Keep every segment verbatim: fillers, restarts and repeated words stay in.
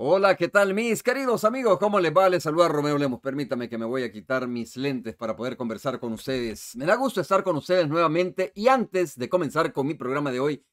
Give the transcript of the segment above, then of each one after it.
Hola, ¿qué tal mis queridos amigos? ¿Cómo les va? Les saluda Romeo Lemus. Permítame que me voy a quitar mis lentes para poder conversar con ustedes. Me da gusto estar con ustedes nuevamente y antes de comenzar con mi programa de hoy,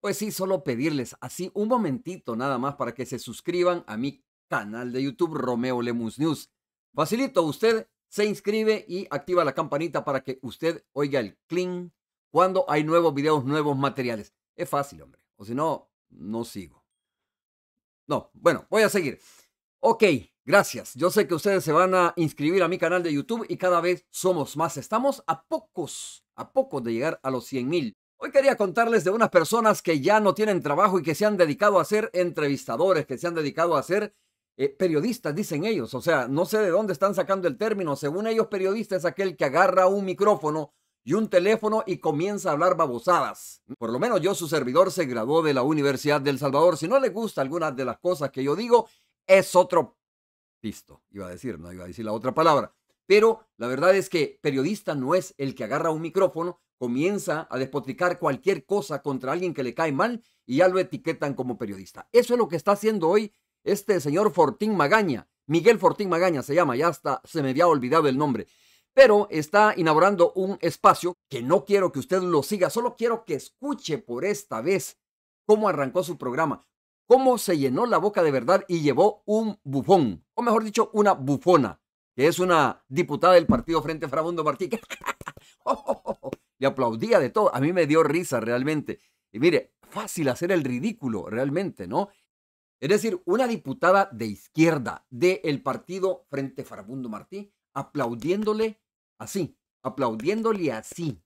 pues sí, solo pedirles así un momentito nada más para que se suscriban a mi canal de YouTube Romeo Lemus News. Facilito, usted se inscribe y activa la campanita para que usted oiga el clink cuando hay nuevos videos, nuevos materiales. Es fácil, hombre, o si no, no sigo. No, bueno, voy a seguir. Ok, gracias. Yo sé que ustedes se van a inscribir a mi canal de YouTube y cada vez somos más. Estamos a pocos, a pocos de llegar a los cien mil. Hoy quería contarles de unas personas que ya no tienen trabajo y que se han dedicado a ser entrevistadores, que se han dedicado a ser eh, periodistas, dicen ellos. O sea, no sé de dónde están sacando el término. Según ellos, periodista es aquel que agarra un micrófono y un teléfono y comienza a hablar babosadas. Por lo menos yo, su servidor, se graduó de la Universidad del Salvador. Si no le gusta algunas de las cosas que yo digo, es otro pisto, iba a decir, no iba a decir la otra palabra. Pero la verdad es que periodista no es el que agarra un micrófono, comienza a despotricar cualquier cosa contra alguien que le cae mal y ya lo etiquetan como periodista. Eso es lo que está haciendo hoy este señor Fortín Magaña. Miguel Fortín Magaña se llama, ya hasta se me había olvidado el nombre. Pero está inaugurando un espacio que no quiero que usted lo siga, solo quiero que escuche por esta vez cómo arrancó su programa, cómo se llenó la boca de verdad y llevó un bufón, o mejor dicho, una bufona, que es una diputada del partido Frente Farabundo Martí, que oh, oh, oh, le aplaudía de todo. A mí me dio risa realmente. Y mire, fácil hacer el ridículo realmente, ¿no? Es decir, una diputada de izquierda del partido Frente Farabundo Martí aplaudiéndole así, aplaudiéndole así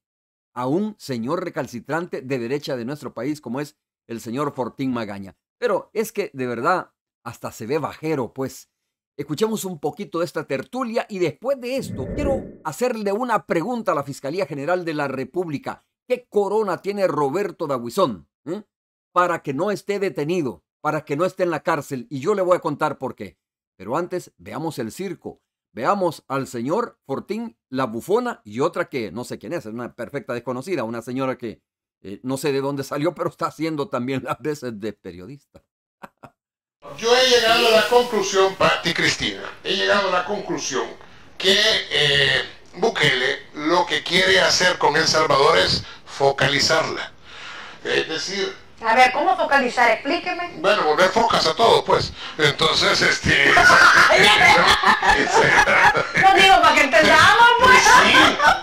a un señor recalcitrante de derecha de nuestro país como es el señor Fortín Magaña. Pero es que de verdad hasta se ve bajero, pues. Escuchemos un poquito de esta tertulia y después de esto quiero hacerle una pregunta a la Fiscalía General de la República. ¿Qué corona tiene Roberto D'aubuisson ¿eh? para que no esté detenido, para que no esté en la cárcel? Y yo le voy a contar por qué. Pero antes veamos el circo. Veamos al señor Fortín, la bufona y otra que no sé quién es, es una perfecta desconocida, una señora que eh, no sé de dónde salió, pero está haciendo también las veces de periodista. Yo he llegado a la conclusión, Pati Cristina, he llegado a la conclusión que eh, Bukele lo que quiere hacer con El Salvador es focalizarla. Es decir... A ver, ¿cómo focalizar? Explíqueme. Bueno, volver focas a todo, pues. Entonces, este... no digo para que entendamos, pues. Sí,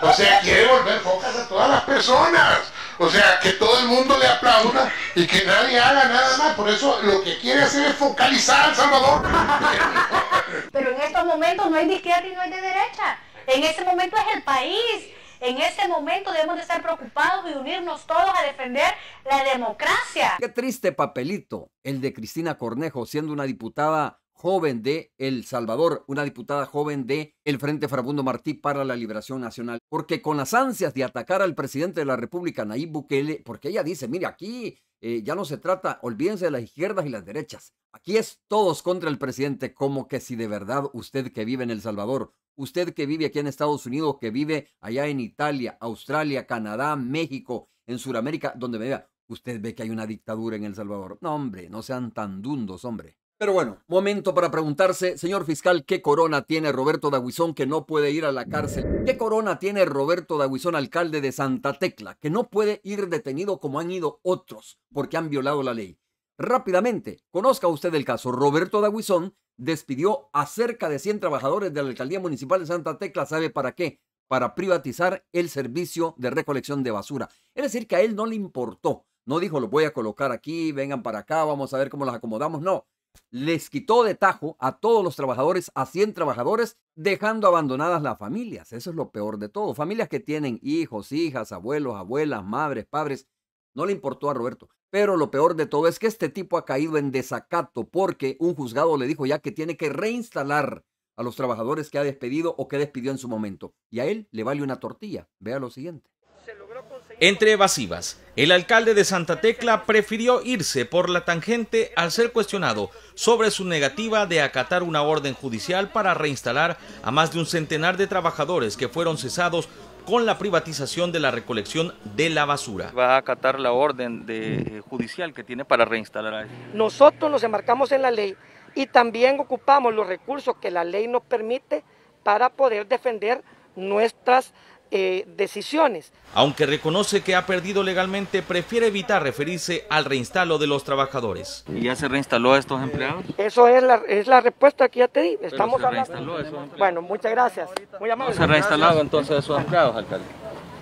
o sea, quiere volver focas a todas las personas. O sea, que todo el mundo le aplauda y que nadie haga nada más. Por eso lo que quiere hacer es focalizar a El Salvador. Pero en estos momentos no hay de izquierda y no hay de derecha. En ese momento es el país. En ese momento debemos de estar preocupados y unirnos todos a defender la democracia. Qué triste papelito el de Cristina Cornejo, siendo una diputada joven de El Salvador, una diputada joven de el Frente Farabundo Martí para la Liberación Nacional. Porque con las ansias de atacar al presidente de la República, Nayib Bukele, porque ella dice, mire, aquí eh, ya no se trata, olvídense de las izquierdas y las derechas. Aquí es todos contra el presidente, como que si de verdad usted que vive en El Salvador, usted que vive aquí en Estados Unidos, que vive allá en Italia, Australia, Canadá, México, en Sudamérica, donde me vea, usted ve que hay una dictadura en El Salvador. No, hombre, no sean tan dundos, hombre. Pero bueno, momento para preguntarse, señor fiscal, ¿qué corona tiene Roberto D'aubuisson que no puede ir a la cárcel? ¿Qué corona tiene Roberto D'aubuisson, alcalde de Santa Tecla, que no puede ir detenido como han ido otros porque han violado la ley? Rápidamente, conozca usted el caso. Roberto D'aubuisson despidió a cerca de cien trabajadores de la Alcaldía Municipal de Santa Tecla. ¿Sabe para qué? Para privatizar el servicio de recolección de basura. Es decir, que a él no le importó. No dijo, los voy a colocar aquí, vengan para acá, vamos a ver cómo los acomodamos. No, les quitó de tajo a todos los trabajadores, a cien trabajadores, dejando abandonadas las familias. Eso es lo peor de todo. Familias que tienen hijos, hijas, abuelos, abuelas, madres, padres. No le importó a Roberto. Pero lo peor de todo es que este tipo ha caído en desacato porque un juzgado le dijo ya que tiene que reinstalar a los trabajadores que ha despedido o que despidió en su momento. Y a él le vale una tortilla. Vea lo siguiente. Entre evasivas, el alcalde de Santa Tecla prefirió irse por la tangente al ser cuestionado sobre su negativa de acatar una orden judicial para reinstalar a más de un centenar de trabajadores que fueron cesados con la privatización de la recolección de la basura. Va a acatar la orden de judicial que tiene para reinstalar a él. Nosotros nos enmarcamos en la ley y también ocupamos los recursos que la ley nos permite para poder defender nuestras eh, decisiones. Aunque reconoce que ha perdido legalmente, prefiere evitar referirse al reinstalo de los trabajadores. ¿Y ya se reinstaló a estos empleados? Eso es la, es la respuesta que ya te di. Estamos se reinstaló a esos empleados. Bueno, muchas gracias. Muy amable. ¿No se ha reinstalado entonces a esos empleados, alcalde?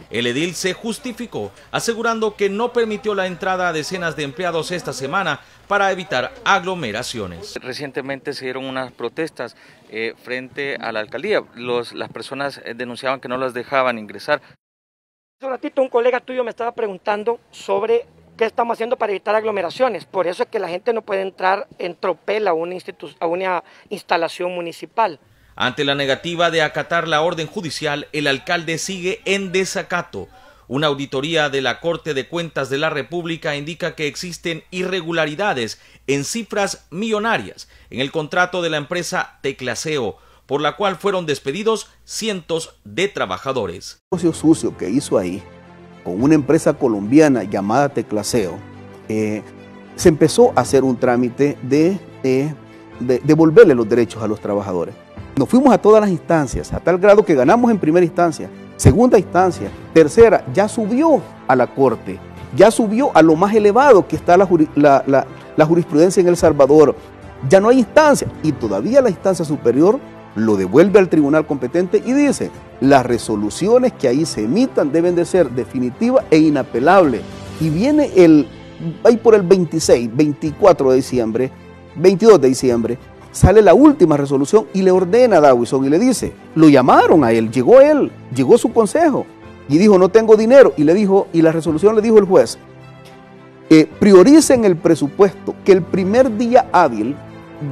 El edil se justificó, asegurando que no permitió la entrada a decenas de empleados esta semana para evitar aglomeraciones. Recientemente se dieron unas protestas eh, frente a la alcaldía. Los, las personas denunciaban que no las dejaban ingresar. Hace un ratito un colega tuyo me estaba preguntando sobre qué estamos haciendo para evitar aglomeraciones. Por eso es que la gente no puede entrar en tropel a una, a una instalación municipal. Ante la negativa de acatar la orden judicial, el alcalde sigue en desacato. Una auditoría de la Corte de Cuentas de la República indica que existen irregularidades en cifras millonarias en el contrato de la empresa Teclaseo, por la cual fueron despedidos cientos de trabajadores. El negocio sucio que hizo ahí, con una empresa colombiana llamada Teclaseo, eh, se empezó a hacer un trámite de, eh, de devolverle los derechos a los trabajadores. Nos fuimos a todas las instancias, a tal grado que ganamos en primera instancia, segunda instancia, tercera, ya subió a la corte, ya subió a lo más elevado que está la, la, la, la jurisprudencia en El Salvador, ya no hay instancia y todavía la instancia superior lo devuelve al tribunal competente y dice, las resoluciones que ahí se emitan deben de ser definitivas e inapelables y viene el, ahí por el veintiséis, veinticuatro de diciembre, veintidós de diciembre, sale la última resolución y le ordena a D'aubuisson y le dice, lo llamaron a él, llegó él, llegó su consejo y dijo no tengo dinero y le dijo y la resolución le dijo el juez, eh, prioricen el presupuesto que el primer día hábil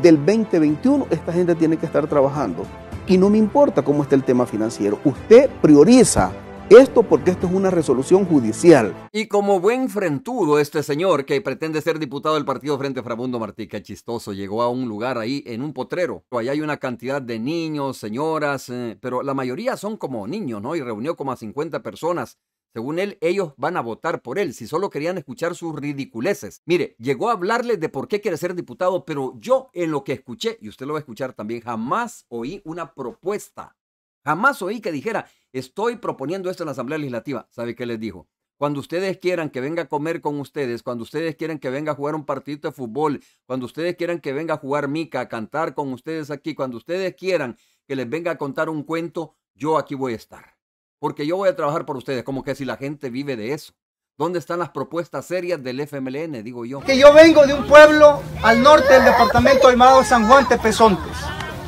del veinte veintiuno esta gente tiene que estar trabajando y no me importa cómo esté el tema financiero, usted prioriza esto porque esto es una resolución judicial. Y como buen frentudo este señor que pretende ser diputado del partido Frente Farabundo Martí, qué chistoso, llegó a un lugar ahí en un potrero. Allá hay una cantidad de niños, señoras, eh, pero la mayoría son como niños, ¿no? Y reunió como a cincuenta personas. Según él, ellos van a votar por él, si solo querían escuchar sus ridiculeces. Mire, llegó a hablarles de por qué quiere ser diputado, pero yo en lo que escuché, y usted lo va a escuchar también, jamás oí una propuesta. Jamás oí que dijera, estoy proponiendo esto en la Asamblea Legislativa. ¿Sabe qué les dijo? Cuando ustedes quieran que venga a comer con ustedes, cuando ustedes quieran que venga a jugar un partidito de fútbol, cuando ustedes quieran que venga a jugar mica, a cantar con ustedes aquí, cuando ustedes quieran que les venga a contar un cuento, yo aquí voy a estar. Porque yo voy a trabajar por ustedes, como que si la gente vive de eso. ¿Dónde están las propuestas serias del F M L N? Digo yo. Que yo vengo de un pueblo al norte del departamento llamado San Juan Tepezontes.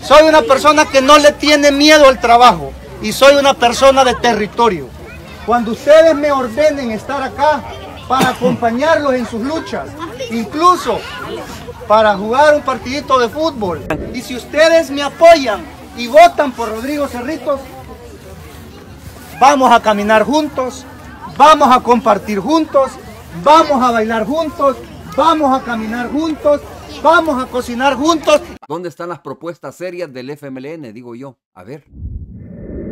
Soy una persona que no le tiene miedo al trabajo y soy una persona de territorio. Cuando ustedes me ordenen estar acá para acompañarlos en sus luchas, incluso para jugar un partidito de fútbol, y si ustedes me apoyan y votan por Rodrigo Cerritos, vamos a caminar juntos, vamos a compartir juntos, vamos a bailar juntos, vamos a caminar juntos, vamos a cocinar juntos. ¿Dónde están las propuestas serias del F M L N? Digo yo. A ver.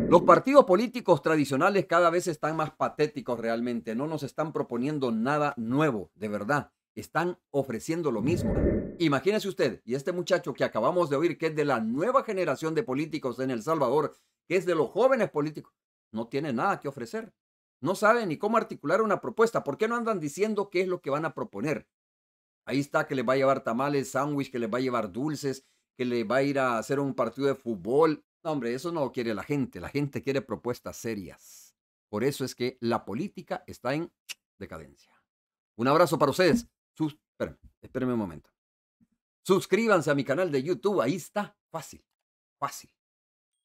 Los partidos políticos tradicionales cada vez están más patéticos realmente. No nos están proponiendo nada nuevo, de verdad. Están ofreciendo lo mismo. Imagínese usted, y este muchacho que acabamos de oír, que es de la nueva generación de políticos en El Salvador, que es de los jóvenes políticos, no tiene nada que ofrecer. No sabe ni cómo articular una propuesta. ¿Por qué no andan diciendo qué es lo que van a proponer? Ahí está que les va a llevar tamales, sándwich, que les va a llevar dulces, que les va a ir a hacer un partido de fútbol. No, hombre, eso no lo quiere la gente. La gente quiere propuestas serias. Por eso es que la política está en decadencia. Un abrazo para ustedes. Sus... Espérenme, espérenme un momento. Suscríbanse a mi canal de YouTube. Ahí está. Fácil, fácil,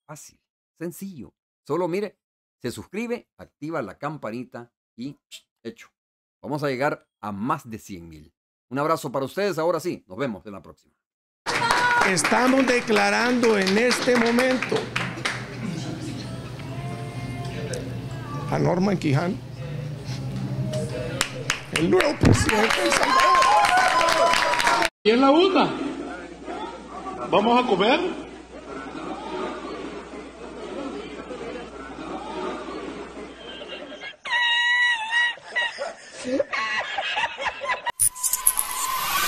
fácil, sencillo. Solo mire, se suscribe, activa la campanita y hecho. Vamos a llegar a más de cien mil. Un abrazo para ustedes, ahora sí, nos vemos en la próxima. Estamos declarando en este momento a Norman Quijano, el nuevo presidente del Salvador. ¿Y en la una? ¿Vamos a comer?